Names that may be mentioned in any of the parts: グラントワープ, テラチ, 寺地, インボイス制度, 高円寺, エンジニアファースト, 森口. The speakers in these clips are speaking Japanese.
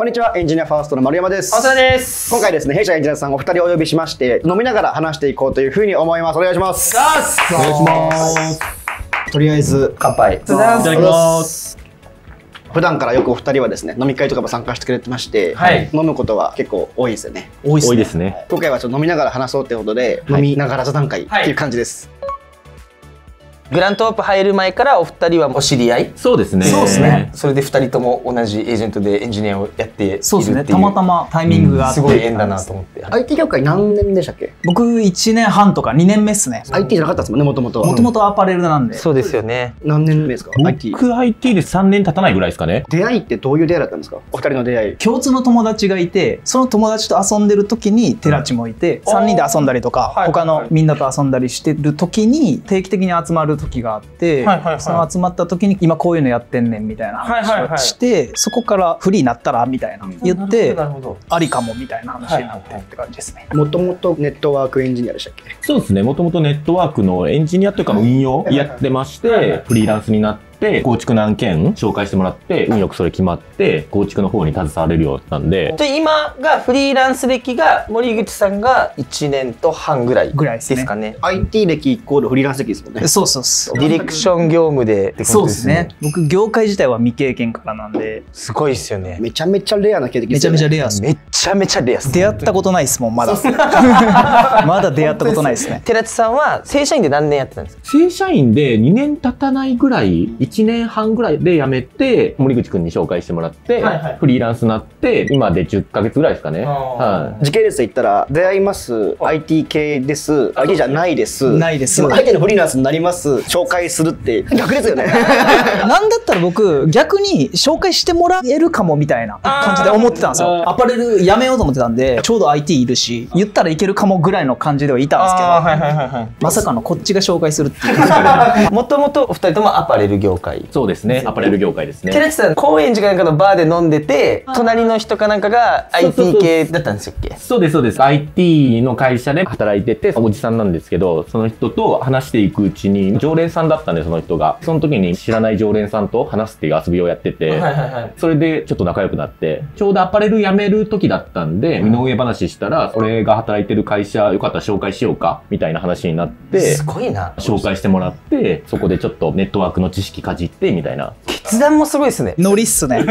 こんにちは、エンジニアファーストの丸山です。本田です。今回ですね、弊社エンジニアさんお二人お呼びしまして、飲みながら話していこうというふうに思います。お願いします。お願いします。とりあえず乾杯。いただきます。普段からよくお二人はですね、飲み会とかも参加してくれてまして、はい、飲むことは結構多いですよね。多いですね。今回はちょっと飲みながら話そうってことで、飲みながら座談会っていう感じです。はい、グラントワープ入る前からお二人はお知り合い？そうですね。そうですね。それで二人とも同じエージェントでエンジニアをやっているっていう。そうですね。たまたまタイミングがあって、すごい縁だなと思って。IT 業界何年でしたっけ？僕1年半とか2年目ですね。IT じゃなかったですもんね、もともとは。もともとアパレルなんで。そうですよね。何年目ですか？僕 IT で3年経たないぐらいですかね。出会いってどういう出会いだったんですか？お二人の出会い。共通の友達がいて、その友達と遊んでる時にテラチもいて、3人で遊んだりとか、他のみんなと遊んだりしてる時に定期的に集まる時があって、その集まった時に今こういうのやってんねんみたいな話をして、そこからフリーになったらみたいな言って、ありかもみたいな話になってって感じですね。もともとネットワークエンジニアでしたっけ？そうですね、もともとネットワークのエンジニアというか運用やってまして、フリーランスになってで構築何件紹介してもらって、運よくそれ決まって構築の方に携われるようになったんで、今がフリーランス歴が森口さんが1年と半ぐらいですかね。 IT 歴イコールフリーランス歴ですもんね。そうそうそう。ディレクション業務でってことですね。僕業界自体は未経験からなんで。すごいですよね。めちゃめちゃレアな経験ですよね。めちゃめちゃレアです。めちゃめちゃレアです。出会ったことないですもん、まだまだ出会ったことないですね。寺地さんは正社員で何年やってたんですか？正社員で2年経たないぐらい、1年半ぐらいで辞めて、森口君に紹介してもらって、フリーランスになって、今で10ヶ月ぐらいですかね。時系列で言ったら、出会います、IT 系です、IT じゃないです、ないです、IT のフリーランスになります、紹介するって、逆ですよね。なんだったら僕、逆に紹介してもらえるかもみたいな感じで思ってたんですよ。アパレル辞めようと思ってたんで、ちょうど IT いるし、言ったらいけるかもぐらいの感じではいたんですけど、まさかのこっちが紹介するっていう。もともとお二人ともアパレル業界。そうですね、アパレル業界ですね。寺地さん、高円寺かなんかのバーで飲んでて、隣の人かなんかが IT 系だったんですっけ？そうですそうです。IT の会社で働いてて、おじさんなんですけど、その人と話していくうちに常連さんだったんで、その人がその時に知らない常連さんと話すっていう遊びをやってて、それでちょっと仲良くなって、ちょうどアパレル辞める時だったんで、身の上話したら、俺が働いてる会社よかったら紹介しようかみたいな話になって、すごいな、紹介してもらって、そこでちょっとネットワークの知識かじってみたいな。決断もすごいですね。ノリっすね。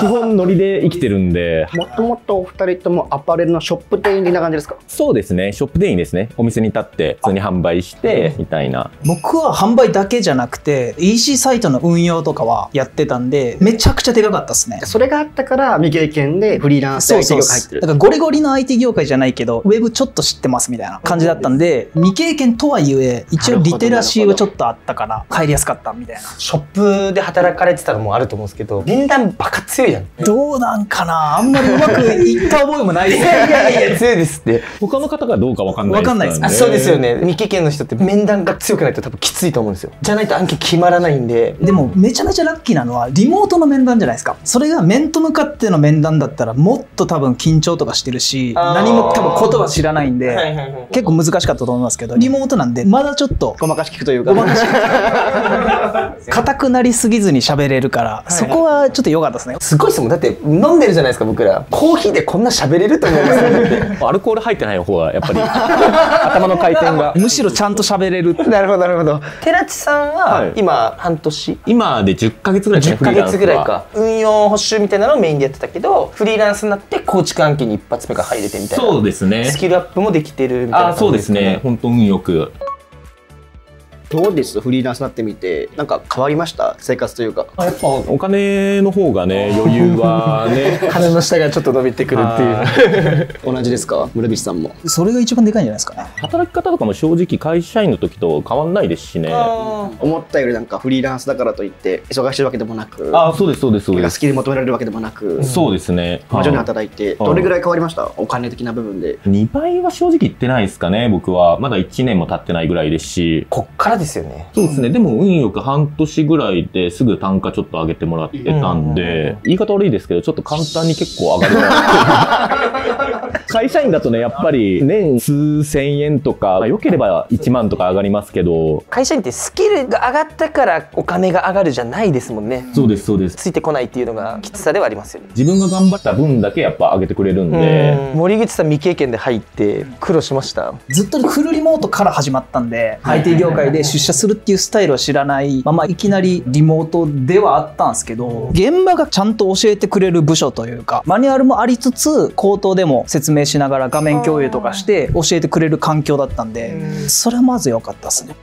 基本ノリで生きてるんで。もともとお二人ともアパレルのショップ店員的な感じですか？そうですね、ショップ店員ですね。お店に立って普通に販売してみたいな。僕は販売だけじゃなくて EC サイトの運用とかはやってたんで、めちゃくちゃでかかったっすね。それがあったから未経験でフリーランスで IT 業界入ってる。だからゴリゴリの IT 業界じゃないけど、ウェブちょっと知ってますみたいな感じだったんで、未経験とはいえ一応リテラシーはちょっとあったから帰りやすかったみたいな。ショップで働かれてたのもあると思うんですけど、面談バカ強いじゃん。どうなんかな、あんまりうまくいった覚えもないです。いやいやいや、強いですって。他の方がどうか分かんないですからね。分かんないです。そうですよね。未経験の人って面談が強くないと多分きついと思うんですよ。じゃないと案件決まらないんで。でもめちゃめちゃラッキーなのはリモートの面談じゃないですか。それが面と向かっての面談だったら、もっと多分緊張とかしてるし、何も多分言葉知らないんで結構難しかったと思いますけど、リモートなんでまだちょっとごまかし聞くというか、硬くなりすぎずに喋れるから、そこはちょっと良かったですね。すごいですもん。だって飲んでるじゃないですか、僕ら。コーヒーでこんな喋れると思いますね。アルコール入ってない方がやっぱり頭の回転がむしろちゃんと喋れる。なるほどなるほど。寺地さんは今半年、今で10ヶ月ぐらいですね。10ヶ月ぐらいか。運用補修みたいなのをメインでやってたけど、フリーランスになって構築案件に一発目が入れてみたいな。そうですね。スキルアップもできてるみたいな。あ、そうですね。本当運よく。どうです？フリーランスになってみてなんか変わりました？生活というか。やっぱお金の方がね、余裕はね金の下がちょっと伸びてくるっていう同じですか？村口さんもそれが一番でかいんじゃないですかね。働き方とかも正直会社員の時と変わんないですしね。思ったよりなんかフリーランスだからといって忙しいわけでもなく、そうですそうですそうです。好きで求められるわけでもなく、そうですね。徐々に働いて。どれぐらい変わりました？お金的な部分で。2倍は正直いってないですかね。僕はまだ1年も経ってないぐらいですし、こっからからですよね。そうですね。でも運よく半年ぐらいですぐ単価ちょっと上げてもらってたんで、言い方悪いですけど、ちょっと簡単に結構上がるなって。会社員だとね、やっぱり年数千円とか、良ければ1万とか上がりますけど。会社員ってスキルが上がったからお金が上がるじゃないですもんね。そうです、そうです。ついてこないっていうのがきつさではありますよね。自分が頑張った分だけやっぱ上げてくれるんで。森口さん未経験で入って苦労しました。ずっとフルリモートから始まったんで、IT 業界で出社するっていうスタイルは知らないまま、いきなりリモートではあったんですけど、現場がちゃんと教えてくれる部署というか、マニュアルもありつつ、口頭でも説明しながら画面共有とかして教えてくれる環境だったんで、それはまず良かったですね。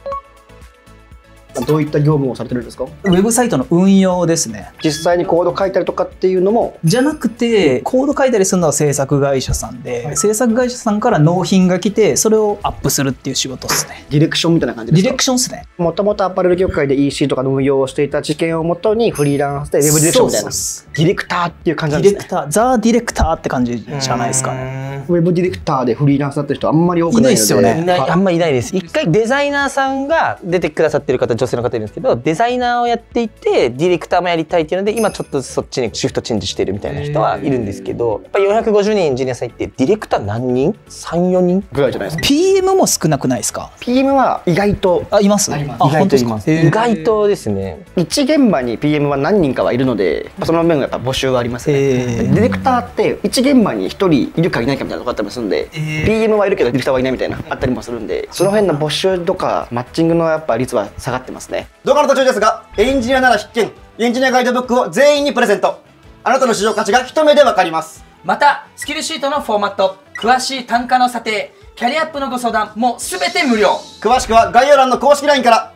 どういった業務をされてるんですか？ウェブサイトの運用ですね。実際にコード書いたりとかっていうのもじゃなくて、コード書いたりするのは制作会社さんで、はい、制作会社さんから納品が来て、それをアップするっていう仕事ですね。ディレクションみたいな感じですか？ディレクションですね。もともとアパレル業界で EC とかの運用をしていた知見をもとに、フリーランスでウェブディレクションみたいな、ディレクターっていう感じなんですね。ディレクター、ザ・ディレクターって感じじゃないですかね。ウェブディレクターでフリーランスだって人あんまり多くないので、いないですよね。あんまりいないです。一回デザイナーさんが出てくださってる方、女性の方いるんですけど、デザイナーをやっていてディレクターもやりたいっていうので、今ちょっとそっちにシフトチェンジしてるみたいな人はいるんですけど、やっぱり450人エンジニアさんいて、ディレクター何人 ?3、4 人ぐらいじゃないですか。 PM も少なくないですか？ PM は意外といます。意外といます。意外とですね、一現場に PM は何人かはいるので、その面がやっぱ募集はありますね。ディレクターって一現場に一人いるかいないかみたいなとこあったりもするんで、PM はいるけどディレクターはいないみたいなあったりもするんで、その辺の募集とかマッチングのやっぱ率は下がってますね。動画の途中ですが、エンジニアなら必見、エンジニアガイドブックを全員にプレゼント。あなたの市場価値が一目でわかります。またスキルシートのフォーマット、詳しい単価の査定、キャリアアップのご相談も全て無料。詳しくは概要欄の公式 LINE から。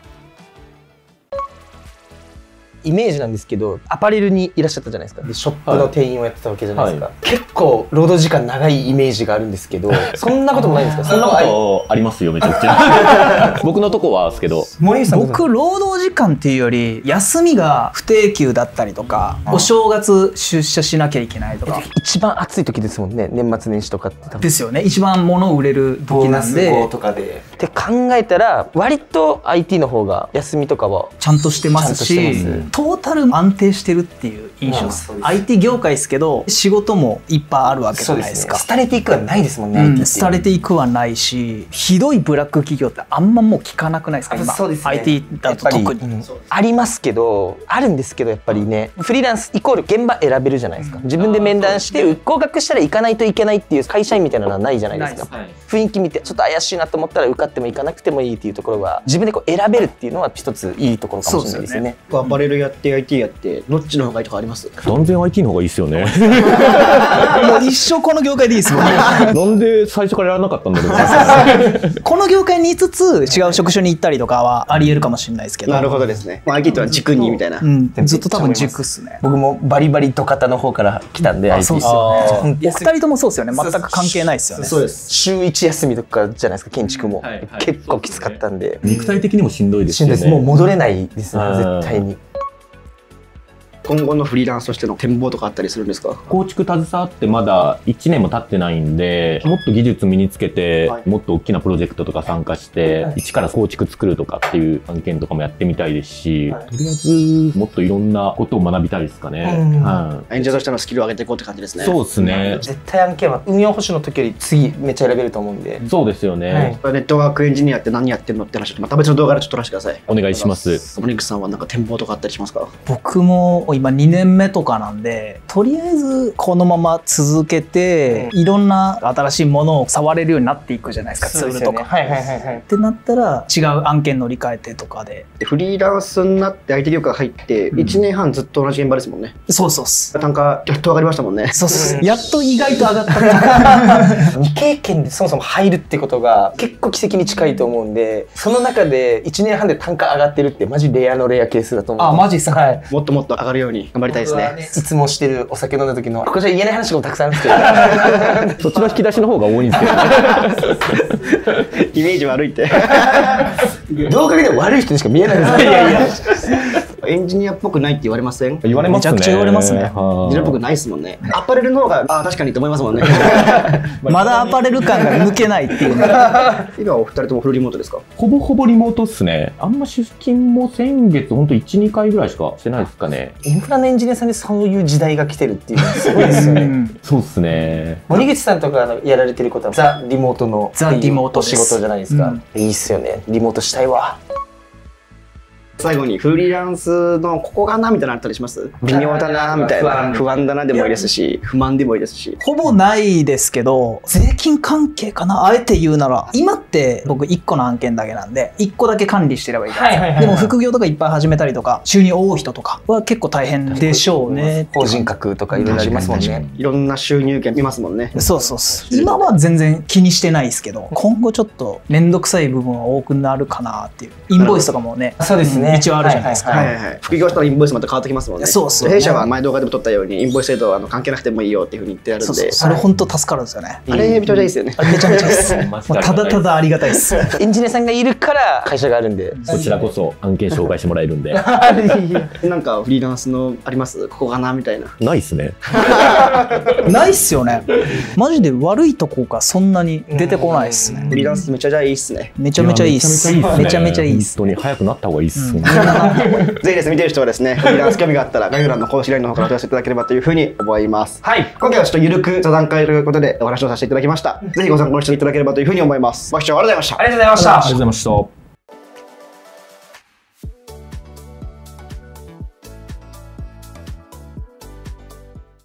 イメージなんですけど、アパレルにいらっしゃったじゃないですか。でショップの店員をやってたわけじゃないですか。結構労働時間長いイメージがあるんですけど、そんなこともないんですか？そんなことありますよ、めちゃくちゃ。僕のとこはですけど、僕労働時間っていうより、休みが不定休だったりとか、お正月出社しなきゃいけないとか。一番暑い時ですもんね、年末年始とかって。ですよね、一番物売れる時なんで。ボーナス号とかでって考えたら、割と IT の方が休みとかはちゃんとしてますし、トータル安定してるっていう印象です。 IT 業界ですけど、仕事もいっぱいあるわけじゃないですか。廃れていくはないですもんね。廃れていくはないし、ひどいブラック企業ってあんまもう聞かなくないですか、今 IT だと特に。ありますけど、あるんですけど、やっぱりね、フリーランスイコール現場選べるじゃないですか。自分で面談して合格したら行かないといけないっていう会社員みたいなのはないじゃないですか。雰囲気見てちょっと怪しいなと思ったら受かっても行かなくてもいいっていうところは、自分でこう選べるっていうのは一ついいところかもしれないですね。やって IT やってどっちの方がいいとかあります？断然 IT の方がいいですよね。もう一生この業界でいいですもんね。なんで最初からやらなかったんだろう。この業界にいつつ違う職種に行ったりとかはありえるかもしれないですけど。なるほどですね。 IT とは軸にみたいな。ずっと多分軸っすね。僕もバリバリ土方の方から来たんで。そうっすよね。お二人ともそうですよね。全く関係ないですよね。そうです。週一休みとかじゃないですか、建築も。結構きつかったんで、肉体的にもしんどいですよね。もう戻れないですね、絶対に。今後のフリーランスとしての展望とかあったりするんですか？構築携わってまだ1年も経ってないんで、もっと技術身につけて、もっと大きなプロジェクトとか参加して、一から構築作るとかっていう案件とかもやってみたいですし、とりあえずもっといろんなことを学びたいですかね。演者としてのスキルを上げていこうって感じですね。そうですね。絶対案件は運用保守の時より次めっちゃ選べると思うんで。そうですよね。ネットワークエンジニアって何やってるのって話、また別の動画でちょっと撮らせてください。お願いします。森口さんはなんか展望とかあったりしますか？僕も今2年目とかなんで、とりあえずこのまま続けて、いろんな新しいものを触れるようになっていくじゃないですか、ツールとか。ってなったら違う案件乗り換えてとかで。フリーランスになって IT 業界入って1年半ずっと同じ現場ですもんね。そうそうっす。単価やっと上がりましたもんね。そうそう、やっと意外と上がった。未経験でそもそも入るってことが結構奇跡に近いと思うんで、その中で1年半で単価上がってるってマジレアのレアケースだと思う。あ、マジっすか。はい、もっともっと上がるように頑張りたいですね。いつもしてるお酒飲んだ時の、ここじゃ言えない話もたくさんあるんですけど、そっちの引き出しの方が多いんですけど。イメージ悪いって。動画で悪い人にしか見えないですね。エンジニアっぽくないって言われません？言われますね。めちゃくちゃ言われますね。エンジニアっぽくないですもんね。アパレルの方があ確かにと思いますもんね。まだアパレル感が抜けないっていう。今お二人ともフルリモートですか？ほぼほぼリモートっすね。あんま出勤も先月本当1、2回ぐらいしかしてないですかね。インフラのエンジニアさんでそういう時代が来てるっていうのはすごいですよね。そうですね。森口さんとかやられてることはザリモートの仕事じゃないですか。いいっすよね。リモートしたいわ。最後にフリーランスのここがなみたいなのあったりします？微妙だなみたいな、不安だなでもいいですし、不満でもいいですし。ほぼないですけど、税金関係かな、あえて言うなら。今って僕1個の案件だけなんで、1個だけ管理してればいいじゃないですか。でも副業とかいっぱい始めたりとか、収入多い人とかは結構大変でしょうね。法人格とかいろいろありますもんね。いろんな収入源見ますもんね。そうそうそう。今は全然気にしてないですけど、今後ちょっと面倒くさい部分は多くなるかなっていう。インボイスとかもね、そうですね、一応あるじゃないですか。副業したらインボイスまた変わってきますもんね。そうそう。弊社は前動画でも撮ったようにインボイス制度は関係なくてもいいよっていうふうに言ってあるんで、それ本当助かるんですよね。あれめちゃめちゃいいですよね。めちゃめちゃいいです。ただただありがたいです。エンジニアさんがいるから会社があるんで、こちらこそ案件紹介してもらえるんで。なんかフリーランスのあります？ここかなみたいな。ないっすね。ないっすよね。マジで悪いとこがそんなに出てこないっすね。フリーランスめちゃめちゃいいっすね。めちゃめちゃいいっす。めちゃめちゃいいっす。本当に早くなった方がいいっす。ぜひですね、見てる人はですね、フリーランス興味があったら概要欄の公式 LINE の方からお問い合わせいただければというふうに思います。はい、今回はちょっとゆるく座談会ということでお話をさせていただきました。ぜひご参考にしていただければというふうに思います。ご視聴ありがとうございました。ありがとうございました。ありがとうございました。